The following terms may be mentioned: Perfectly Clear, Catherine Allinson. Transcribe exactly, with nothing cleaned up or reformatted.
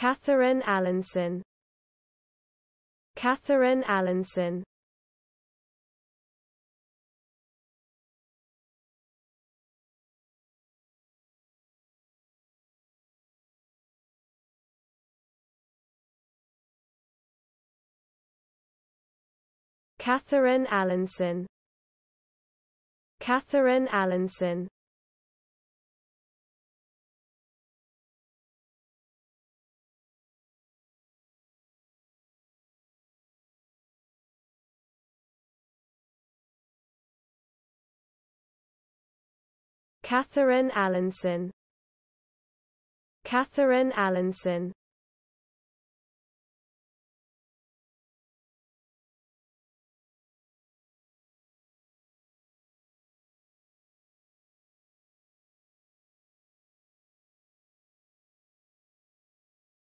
Catherine Allinson. Catherine Allinson. Catherine Allinson. Catherine Allinson. Catherine Allinson. Catherine Allinson.